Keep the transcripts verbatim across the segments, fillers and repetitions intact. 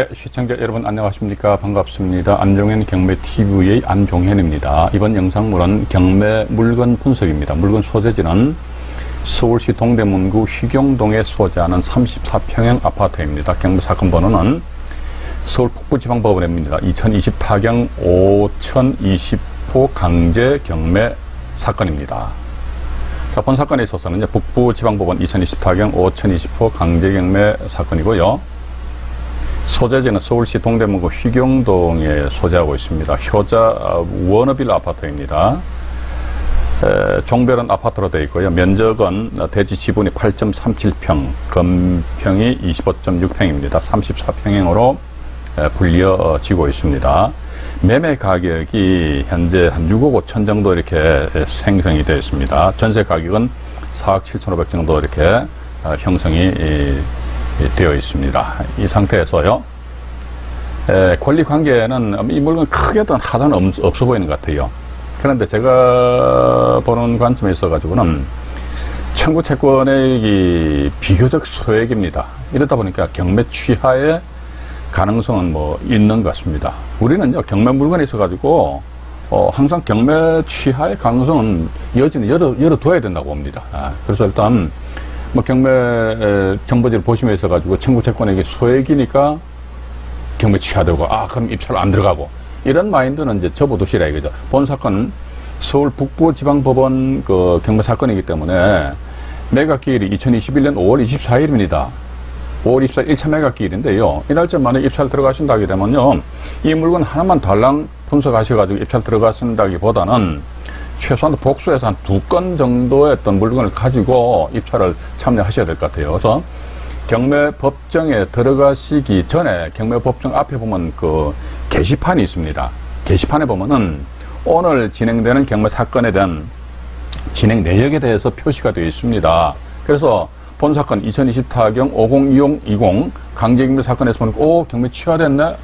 네, 시청자 여러분 안녕하십니까? 반갑습니다. 안종현 경매티비의 안종현입니다. 이번 영상물은 경매 물건 분석입니다. 물건 소재지는 서울시 동대문구 휘경동에 소재하는 삼십사 평형 아파트입니다. 경매 사건 번호는 서울 북부지방법원입니다. 이천이십 타경 오천이십 호 강제 경매 사건입니다. 자, 본 사건에 있어서는 북부지방법원 이천이십 타경 오천이십 호 강제 경매 사건이고요. 소재지는 서울시 동대문구 휘경동에 소재하고 있습니다. 효자 워너빌 아파트입니다. 에, 종별은 아파트로 되어 있고요. 면적은 대지 지분이 팔 점 삼칠 평, 건평이 이십오 점 육 평입니다. 삼십사 평형으로 불려지고 있습니다. 매매 가격이 현재 한 육억 오천 정도 이렇게 생성이 되어 있습니다. 전세 가격은 사억 칠천오백 정도 이렇게 형성이 되어 있습니다. 이 상태에서요, 에, 권리 관계는 이 물건 크게도 하나는 없어 보이는 것 같아요. 그런데 제가 보는 관점에 있어가지고는 청구 채권액이 비교적 소액입니다. 이러다 보니까 경매 취하의 가능성은 뭐 있는 것 같습니다. 우리는요, 경매 물건에 있어가지고 어, 항상 경매 취하의 가능성은 여전히 열어, 열어두어야 된다고 봅니다. 아, 그래서 일단 뭐 경매 정보지를 보시면 있어가지고 청구 채권액이 소액이니까 경매 취하되고, 아 그럼 입찰 안 들어가고, 이런 마인드는 이제 접어두시라 이거죠. 본 사건은 서울 북부지방법원 그 경매 사건이기 때문에 매각기일이 이천이십일 년 오월 이십사일입니다. 오월 이십사일 일 차 매각기일인데요, 이 날짜만에 입찰 들어가신다 하게 되면요, 이 물건 하나만 달랑 분석하셔가지고 입찰 들어가신다기보다는 최소한 복수해서 한 두 건 정도의 어떤 물건을 가지고 입찰을 참여하셔야 될 것 같아요. 그래서 경매 법정에 들어가시기 전에 경매 법정 앞에 보면 그 게시판이 있습니다. 게시판에 보면은 오늘 진행되는 경매 사건에 대한 진행 내역에 대해서 표시가 되어 있습니다. 그래서 본 사건 이천이십 타경 오공이공이공 강제 경매 사건에서 보니까 오, 경매 취하됐네.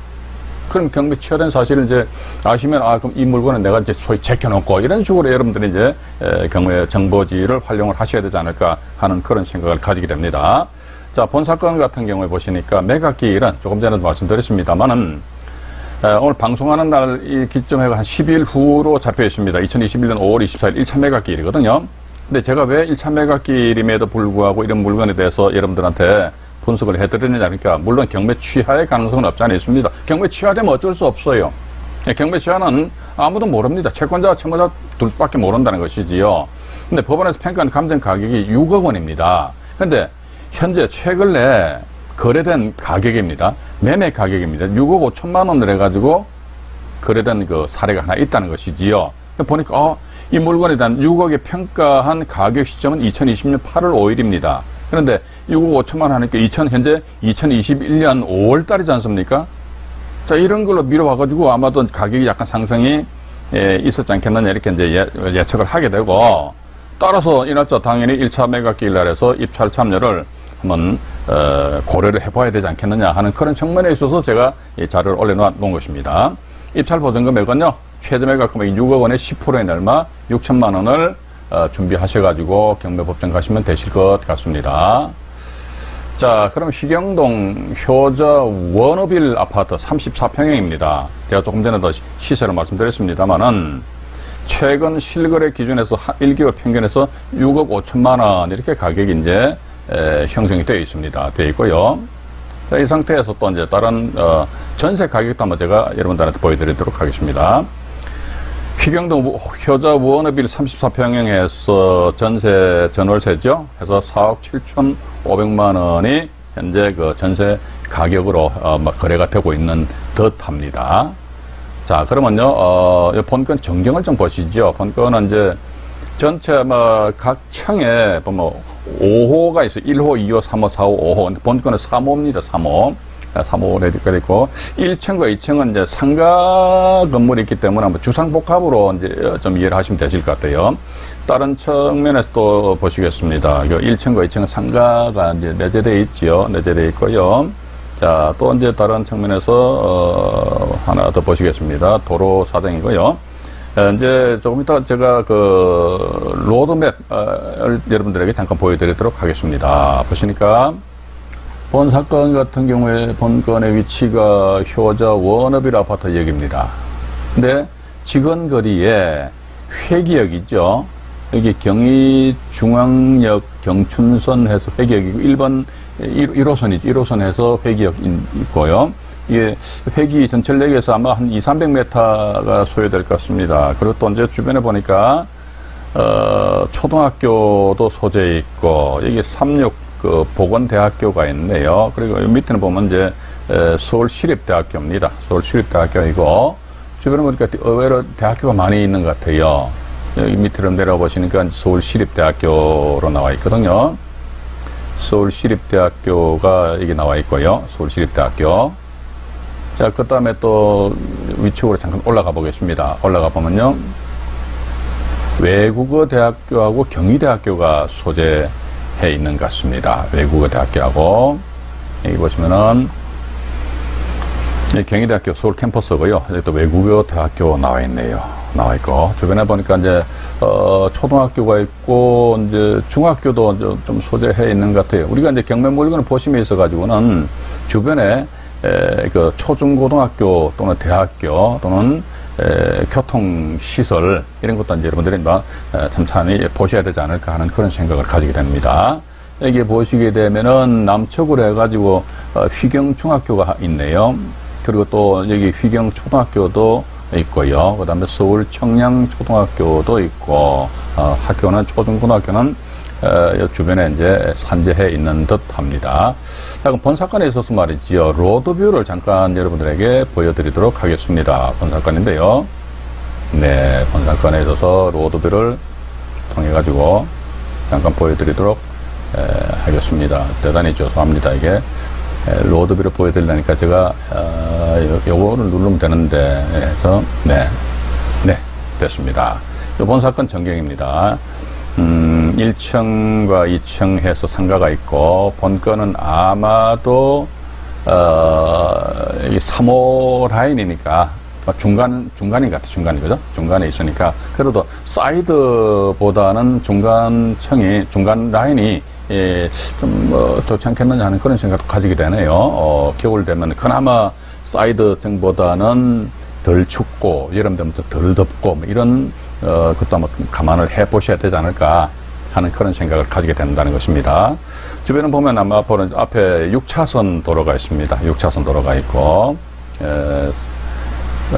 그럼 경매 취하된 사실을 이제 아시면, 아 그럼 이 물건은 내가 이제 소위 제껴놓고, 이런 식으로 여러분들이 이제 경매 정보지를 활용을 하셔야 되지 않을까 하는 그런 생각을 가지게 됩니다. 자, 본 사건 같은 경우에 보시니까 매각기일은 조금 전에도 말씀드렸습니다만은 오늘 방송하는 날 이 기점에 한 십일 후로 잡혀 있습니다. 이천이십일 년 오월 이십사일 일 차 매각기일이거든요. 근데 제가 왜 일 차 매각기일임에도 불구하고 이런 물건에 대해서 여러분들한테 분석을 해드리느냐 하니까, 물론 경매 취하의 가능성은 없지 않아 있습니다. 경매 취하되면 어쩔 수 없어요. 경매 취하는 아무도 모릅니다. 채권자, 채무자 둘밖에 모른다는 것이지요. 근데 법원에서 평가한 감정 가격이 육억 원입니다. 근데 현재 최근에 거래된 가격입니다. 매매 가격입니다. 육억 오천만 원을 해가지고 거래된 그 사례가 하나 있다는 것이지요. 보니까 어, 이 물건에 대한 육억에 평가한 가격 시점은 이천이십 년 팔월 오일입니다. 그런데 육억 오천만 원 하니까 이천 현재 이천이십일 년 오월 달이지 않습니까? 자, 이런 걸로 미뤄와가지고 아마도 가격이 약간 상승이 예, 있었지 않겠느냐, 이렇게 이제 예, 예측을 하게 되고, 따라서 이 날짜 당연히 일 차 매각기일 날에서 입찰 참여를 한번 어, 고려를 해봐야 되지 않겠느냐 하는 그런 측면에 있어서 제가 이 자료를 올려놓은 것입니다. 입찰 보증금액은요, 최저 매각금액 육억 원에 십 퍼센트인 얼마 육천만 원을 어, 준비하셔가지고 경매 법정 가시면 되실 것 같습니다. 자, 그럼 휘경동 효자 워너빌 아파트 삼십사 평형입니다. 제가 조금 전에도 시세를 말씀드렸습니다만은 최근 실거래 기준에서 일 개월 평균에서 육억 오천만 원 이렇게 가격이 이제 에, 형성이 되어 있습니다. 되어 있고요. 자, 이 상태에서 또 이제 다른 어, 전세 가격도 한번 제가 여러분들한테 보여드리도록 하겠습니다. 휘경동 효자 워너빌 삼십사 평형에서 전세 전월세죠. 해서 사억 칠천오백만 원이 현재 그 전세 가격으로 어, 막 거래가 되고 있는 듯합니다. 자, 그러면요, 어, 본건 정경을 좀 보시죠. 본건은 이제 전체 뭐 각 층에 보면 오 호가 있어요. 일 호, 이 호, 삼 호, 사 호, 오 호. 근데 본건은 삼 호입니다. 삼 호. 삼 호가 있고, 일 층과 이 층은 이제 상가 건물이 있기 때문에 한번 주상복합으로 이제 좀 이해를 하시면 되실 것 같아요. 다른 측면에서 또 보시겠습니다. 일 층과 이 층은 상가가 이제 내재되어 있지요. 내재되어 있고요. 자, 또 이제 다른 측면에서 어, 하나 더 보시겠습니다. 도로 사정이고요. 이제 조금 이따 제가 그 로드맵을 여러분들에게 잠깐 보여드리도록 하겠습니다. 보시니까 본 사건 같은 경우에 본건의 위치가 효자 워너빌 아파트 역입니다. 근데 직원 거리에 회기역 있죠. 여기 경의중앙역 경춘선 해서 회기역이고 일 번 일 호선이죠. 일 호선 해서 회기역 있고요. 이게 회기 전철역에서 아마 한 이삼백 미터가 소요될 것 같습니다. 그리고 또 이제 주변에 보니까 어, 초등학교도 소재 있고 여기 삼육 그 보건대학교가 있네요. 그리고 이 밑에는 보면 이제 에, 서울시립대학교입니다. 서울시립대학교이고 주변에 보니까 의외로 대학교가 많이 있는 것 같아요. 여기 밑으로 내려와 보시니까 서울시립대학교로 나와 있거든요. 서울시립대학교가 여기 나와 있고요. 서울시립대학교. 자, 그 다음에 또 위쪽으로 잠깐 올라가 보겠습니다. 올라가 보면요. 외국어 대학교하고 경희대학교가 소재해 있는 것 같습니다. 외국어 대학교하고. 여기 보시면은 경희대학교 서울 캠퍼스고요. 여기 또 외국어 대학교 나와 있네요. 나와 있고. 주변에 보니까 이제, 어, 초등학교가 있고, 이제 중학교도 이제 좀 소재해 있는 것 같아요. 우리가 이제 경매 물건을 보심에 있어가지고는 주변에 에, 그 초중고등학교 또는 대학교 또는 에, 교통시설 이런 것도 이제 여러분들이 참참히 보셔야 되지 않을까 하는 그런 생각을 가지게 됩니다. 여기 보시게 되면은 남쪽으로 해가지고 어, 휘경중학교가 있네요. 그리고 또 여기 휘경초등학교도 있고요. 그 다음에 서울 청량초등학교도 있고, 어, 학교는 초중고등학교는 어, 주변에 이제 산재해 있는 듯 합니다. 자, 그럼 본 사건에 있어서 말이지요. 로드뷰를 잠깐 여러분들에게 보여드리도록 하겠습니다. 본 사건인데요. 네, 본 사건에 있어서 로드뷰를 통해가지고 잠깐 보여드리도록 에, 하겠습니다. 대단히 죄송합니다. 이게 로드뷰를 보여드리려니까 제가 어, 요거를 누르면 되는데, 그래서 네, 네, 됐습니다. 요번 사건 전경입니다. 음, 일 층과 이 층 해서 상가가 있고, 본건은 아마도 어, 이 삼 호 라인이니까 중간 중간인 것 같아. 중간인 거죠. 중간에 있으니까 그래도 사이드보다는 중간층이 중간 라인이 예, 좀, 뭐, 좋지 않겠느냐 하는 그런 생각도 가지게 되네요. 어, 겨울 되면 그나마 사이드층보다는 덜 춥고, 여름 되면 또 덜 덥고, 뭐 이런, 어, 그것도 아마 감안을 해 보셔야 되지 않을까 하는 그런 생각을 가지게 된다는 것입니다. 주변은 보면 아마 앞으로 앞에 육 차선 도로가 있습니다. 육 차선 도로가 있고, 예,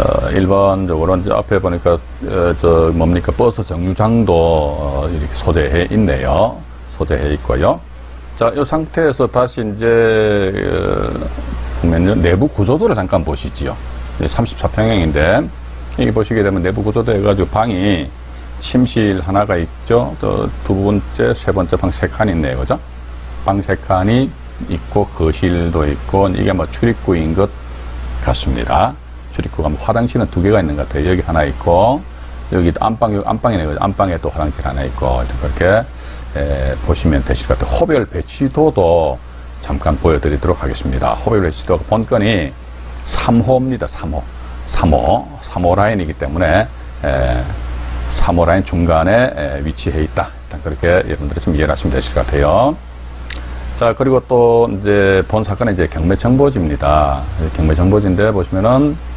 어, 일반적으로 이제 앞에 보니까, 어, 저, 뭡니까, 버스 정류장도 어, 이렇게 소재해 있네요. 소재해 있고요. 자, 이 상태에서 다시 이제 보면 내부 구조도를 잠깐 보시지요. 삼십사 평형인데 여기 보시게 되면 내부 구조도 해가지고 방이 침실 하나가 있죠. 또 두 번째, 세 번째 방 세 칸이 있네요, 그죠? 방 세 칸이 있고 거실도 있고 이게 뭐 출입구인 것 같습니다. 출입구가 뭐 화장실은 두 개가 있는 것 같아요. 여기 하나 있고 여기 안방 안방이네요, 그죠? 안방에 또 화장실 하나 있고 그렇게. 에, 보시면 되실 것 같아요. 호별 배치도도 잠깐 보여드리도록 하겠습니다. 호별 배치도 본건이 삼 호입니다. 삼 호. 삼 호. 삼 호 라인이기 때문에 에, 삼 호 라인 중간에 에, 위치해 있다. 일단 그렇게 여러분들이 좀 이해를 하시면 되실 것 같아요. 자, 그리고 또 이제 본 사건은 이제 경매정보지입니다. 경매정보지인데 보시면은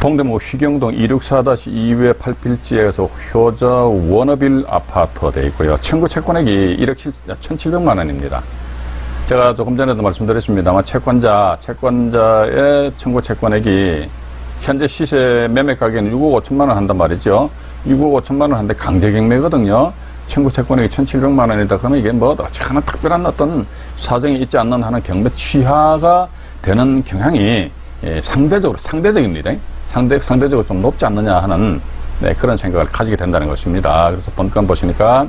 동대문 휘경동 이백육십사 다시 이회 팔 필지에서 효자 워너빌 아파트 되어 있고요. 청구 채권액이 일억 칠천칠백만 원입니다. 제가 조금 전에도 말씀드렸습니다만 채권자, 채권자의 청구 채권액이 현재 시세 매매 가격은 육억 오천만 원 한단 말이죠. 육억 오천만 원 한데 강제 경매거든요. 청구 채권액이 천칠백만 원이다. 그러면 이게 뭐 하나 특별한 어떤 사정이 있지 않는 하는 경매 취하가 되는 경향이 예, 상대적으로, 상대적입니다. 상대, 상대적으로 좀 높지 않느냐 하는 네, 그런 생각을 가지게 된다는 것입니다. 그래서 본건 보시니까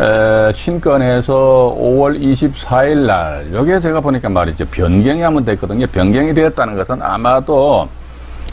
에, 신건에서 오월 이십사일 날 요게 제가 보니까 말이죠. 변경이 하면 됐거든요. 변경이 되었다는 것은 아마도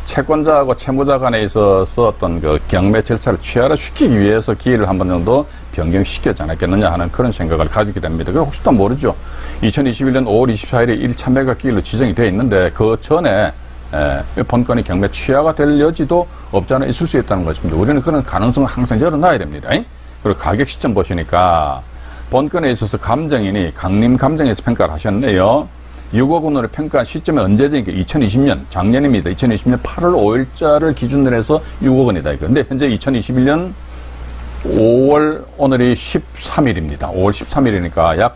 채권자하고 채무자 간에 있어서 어떤 그 경매 절차를 취하를 시키기 위해서 기회를 한번 정도 변경시켰지 않았겠느냐 하는 그런 생각을 가지게 됩니다. 그 혹시 또 모르죠. 이천이십일년 오월 이십사일에 일 차 매각 기일로 지정이 되어 있는데 그 전에 에, 본건이 경매 취하가 될 여지도 없지 않아 있을 수 있다는 것입니다. 우리는 그런 가능성을 항상 열어놔야 됩니다. 이? 그리고 가격 시점 보시니까 본건에 있어서 감정인이 강림 감정에서 평가를 하셨네요. 유고군으로 평가한 시점이 언제죠? 이천이십 년, 작년입니다. 이천이십 년 팔월 오일자를 기준으로 해서 유고군이다. 근데 현재 이천이십일 년 오월, 오늘이 십삼 일입니다. 오월 십삼 일이니까 약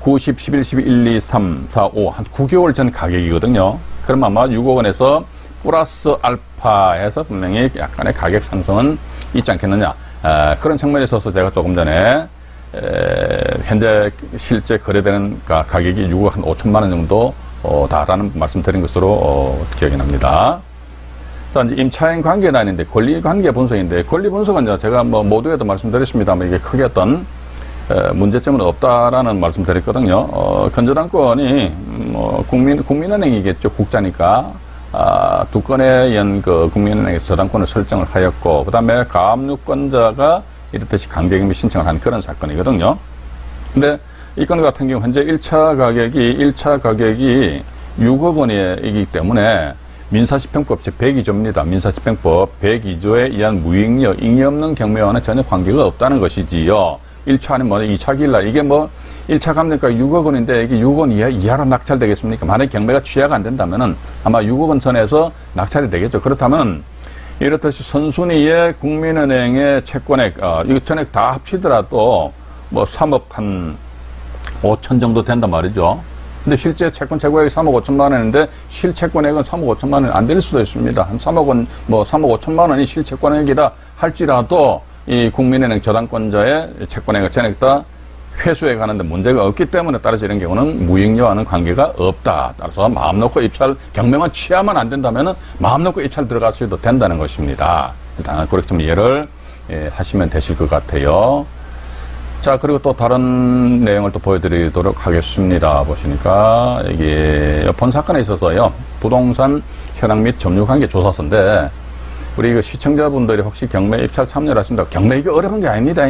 구, 십, 십일, 십이, 일, 이, 삼, 사, 오, 한 구 개월 전 가격이거든요. 그럼 아마 육억 원에서 플러스 알파에서 분명히 약간의 가격 상승은 있지 않겠느냐. 에, 그런 측면에 있어서 제가 조금 전에 에, 현재 실제 거래되는 가격이 육억 한 오천만 원 정도 어, 다라는 말씀드린 것으로 어, 기억이 납니다. 자, 이제 임차인 관계는 아닌데 권리 관계 분석인데, 권리 분석은 제가 뭐 모두에도 말씀드렸습니다만 이게 크게 어떤 에, 문제점은 없다라는 말씀드렸거든요. 어, 건조당권이 뭐 국민 국민은행이겠죠, 국자니까. 아, 두 건에 의한 그 국민은행의 저당권을 설정을 하였고, 그 다음에 가압류권자가 이렇듯이 강제금융 신청을 한 그런 사건이거든요. 근데 이 건 같은 경우 현재 일 차 가격이, 일 차 가격이 육억 원이기 때문에 민사집행법 즉 백이 조입니다. 민사집행법 백이 조에 의한 무익력, 잉여 없는 경매와는 전혀 관계가 없다는 것이지요. 일 차 아니면 뭐 이 차 기일날, 이게 뭐 일 차 감정가 육억 원인데 이게 육억 원 이하, 이하로 낙찰되겠습니까? 만약 경매가 취하가 안 된다면은 아마 육억 원 선에서 낙찰이 되겠죠. 그렇다면 이렇듯이 선순위에 국민은행의 채권액, 어, 이거 전액 다 합치더라도 뭐 삼억 한 오천 정도 된단 말이죠. 근데 실제 채권 최고액이 삼억 오천만 원인데 실채권액은 삼억 오천만 원 안 될 수도 있습니다. 한 삼억 원, 뭐 삼억 오천만 원이 실채권액이다 할지라도 이 국민은행 저당권자의 채권액을 전액 다 회수해 가는데 문제가 없기 때문에 따라서 이런 경우는 무익료와는 관계가 없다. 따라서 마음 놓고 입찰, 경매만 취하면 안 된다면 마음 놓고 입찰 들어가셔도 된다는 것입니다. 일단 그렇게 좀 이해를 예, 하시면 되실 것 같아요. 자, 그리고 또 다른 내용을 또 보여드리도록 하겠습니다. 보시니까 이게 본 사건에 있어서요, 부동산 현황 및 점유 관계 조사서인데, 우리 그 시청자분들이 혹시 경매 입찰 참여를 하신다고, 경매 이게 어려운 게 아닙니다.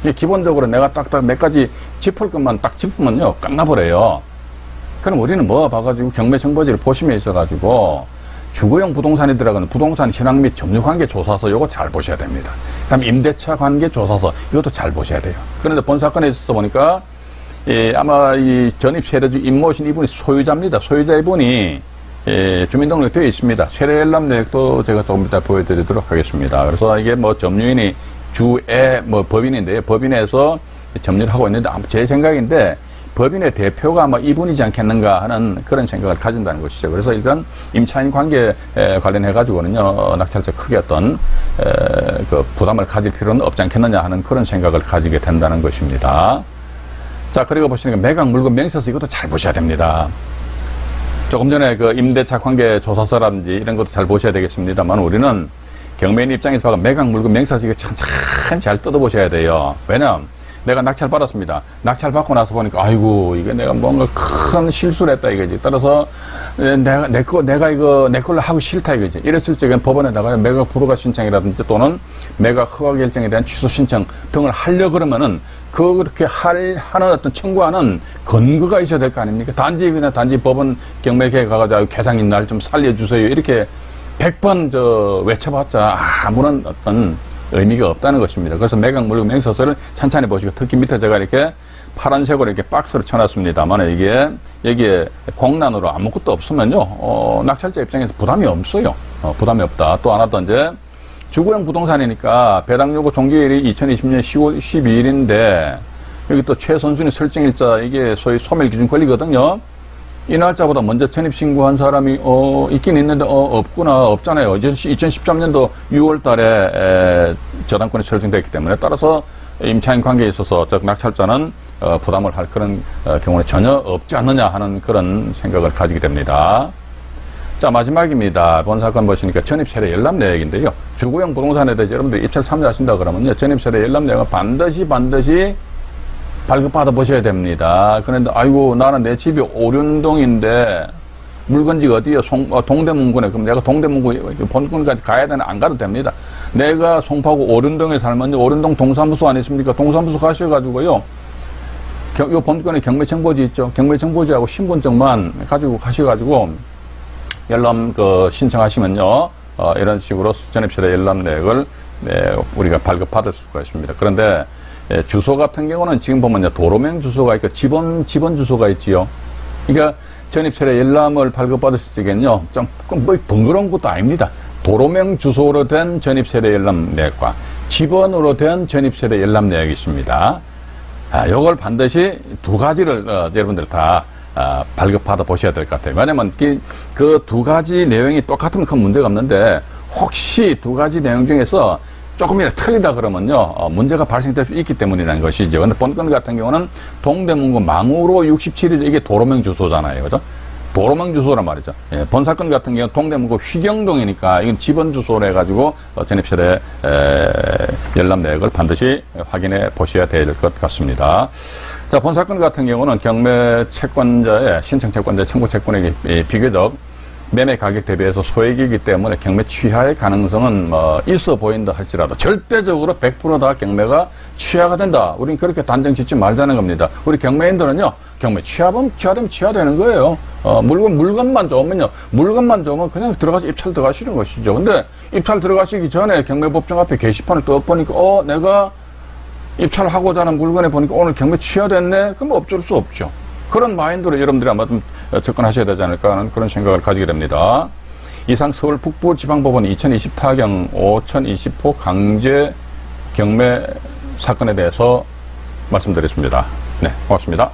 이게 기본적으로 내가 딱딱 몇 가지 짚을 것만 딱 짚으면요, 끝나버려요. 그럼 우리는 뭐 봐가지고 경매 정보지를 보심에 있어가지고 주거용 부동산이 들어가는 부동산 현황 및 점유 관계 조사서, 요거 잘 보셔야 됩니다. 그 다음 임대차 관계 조사서, 이것도 잘 보셔야 돼요. 그런데 본 사건에 있어서 보니까 예, 아마 이 전입 세례주 임모신 이분이 소유자입니다. 소유자 이분이 예, 주민등록 되어 있습니다. 세례엘람 내역도 제가 조금 이따 보여드리도록 하겠습니다. 그래서 이게 뭐 점유인이 주에 뭐 법인인데요, 법인에서 점유를 하고 있는데, 제 생각인데 법인의 대표가 아마 이분이지 않겠는가 하는 그런 생각을 가진다는 것이죠. 그래서 일단 임차인 관계에 관련해가지고는요, 낙찰자 크게 어떤 그 부담을 가질 필요는 없지 않겠느냐 하는 그런 생각을 가지게 된다는 것입니다. 자, 그리고 보시니까 매각 물건 명세서, 이것도 잘 보셔야 됩니다. 조금 전에 그 임대차 관계 조사서라든지 이런 것도 잘 보셔야 되겠습니다만, 우리는 경매인 입장에서 매각 물건 명세서 이거 참 참 잘 뜯어보셔야 돼요. 왜냐하면 내가 낙찰 받았습니다. 낙찰 받고 나서 보니까 아이고 이게 내가 뭔가 큰 실수를 했다 이거지. 따라서 내가 내 거 내가 이거 내 걸로 하고 싫다 이거지. 이랬을 적엔 법원에다가 매각 불허가 신청이라든지 또는 매각 허가 결정에 대한 취소 신청 등을 하려 그러면은 그렇게 할 하는 어떤 청구하는 근거가 있어야 될 거 아닙니까? 단지 그냥 단지 법원 경매계에 가가지고 계장님 날 좀 살려주세요 이렇게 백 번 저 외쳐봤자 아무런 어떤 의미가 없다는 것입니다. 그래서 매각 물건 명세서를 찬찬히 보시고, 특히 밑에 제가 이렇게 파란색으로 이렇게 박스를 쳐놨습니다만 이게 여기에 공란으로 아무것도 없으면요, 어, 낙찰자 입장에서 부담이 없어요. 어, 부담이 없다. 또 하나 더 이제 주거용 부동산이니까 배당 요구 종료일이 이천이십 년 시월 십이 일인데 여기 또 최선순위 설정일자, 이게 소위 소멸 기준 권리거든요. 이 날짜보다 먼저 전입 신고한 사람이 어 있긴 있는데 어 없구나, 없잖아요. 이천십삼 년도 유월 달에 저당권이 설정됐기 때문에 따라서 임차인 관계에 있어서 즉 낙찰자는 어, 부담을 할 그런 어, 경우는 전혀 없지 않느냐 하는 그런 생각을 가지게 됩니다. 자, 마지막입니다. 본 사건 보시니까 전입세례 열람 내역인데요, 주거용 부동산에 대해서 여러분들이 입찰 참여하신다 그러면요, 전입세례 열람 내역은 반드시 반드시 발급받아 보셔야 됩니다. 그런데 아이고 나는 내 집이 오륜동인데 물건지가 어디요? 어, 동대문구네. 그럼 내가 동대문구 본권까지 가야 되나? 안 가도 됩니다. 내가 송파구 오륜동에 살면 오륜동 동사무소 아니십니까? 동사무소 가셔가지고요, 경, 요 본권에 경매청보지 있죠. 경매청보지하고 신분증만 가지고 가셔가지고 열람 그 신청하시면요, 어, 이런 식으로 전입세례 열람 내역을 네, 우리가 발급받을 수가 있습니다. 그런데 예, 주소 같은 경우는 지금 보면 도로명 주소가 있고 지번, 지번 주소가 있지요. 그러니까 전입차례 열람을 발급받으실 적에는요, 좀, 뭐 번거로운 것도 아닙니다. 도로명 주소로 된 전입세례 열람 내역과 지번으로 된 전입세례 열람 내역이 있습니다. 아, 요걸 반드시 두 가지를 어, 여러분들 다 어, 발급받아 보셔야 될 것 같아요. 왜냐면 그 두 가지 내용이 똑같으면 큰 문제가 없는데, 혹시 두 가지 내용 중에서 조금이라도 틀리다 그러면요, 어, 문제가 발생될 수 있기 때문이라는 것이죠. 근데 본건 같은 경우는 동대문구 망우로 육십칠 일, 이게 도로명 주소잖아요. 그죠? 도로명 주소란 말이죠. 예, 본 사건 같은 경우 동대문구 휘경동이니까 이건 지번 주소로 해가지고 어, 전입세례 열람 내역을 반드시 확인해 보셔야 될 것 같습니다. 자, 본 사건 같은 경우는 경매 채권자의 신청 채권자의 청구 채권액이 비교적 매매 가격 대비해서 소액이기 때문에 경매 취하의 가능성은 뭐 있어 보인다 할지라도 절대적으로 백 퍼센트 다 경매가 취하가 된다, 우린 그렇게 단정 짓지 말자는 겁니다. 우리 경매인들은요, 경매 취하면 취하되면 취하되는 거예요. 어, 물건, 물건만 좋으면요, 물건만 좋으면 그냥 들어가서 입찰 들어가시는 것이죠. 근데 입찰 들어가시기 전에 경매법정 앞에 게시판을 또 보니까 어, 내가 입찰하고자 하는 물건에 보니까 오늘 경매 취하됐네? 그럼 어쩔 수 없죠. 그런 마인드로 여러분들이 아마 좀 접근하셔야 되지 않을까 하는 그런 생각을 가지게 됩니다. 이상 서울 북부지방법원 이천이십사 경 오천이십 호 강제 경매 사건에 대해서 말씀드렸습니다. 네, 고맙습니다.